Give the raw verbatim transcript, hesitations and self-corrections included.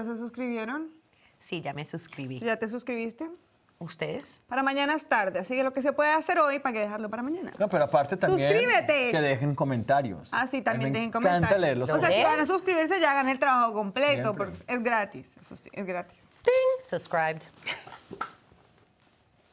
¿Ya se suscribieron? Sí, ya me suscribí. ¿Ya te suscribiste? ¿Ustedes? Para mañana es tarde, así que lo que se puede hacer hoy, ¿para qué dejarlo para mañana? No, pero aparte también... ¡Suscríbete! Que dejen comentarios. Ah, sí, también dejen comentarios. Me encanta leerlos. O sea, si van a suscribirse, ya hagan el trabajo completo, porque es gratis, es gratis. ¡Ting! Subscribed.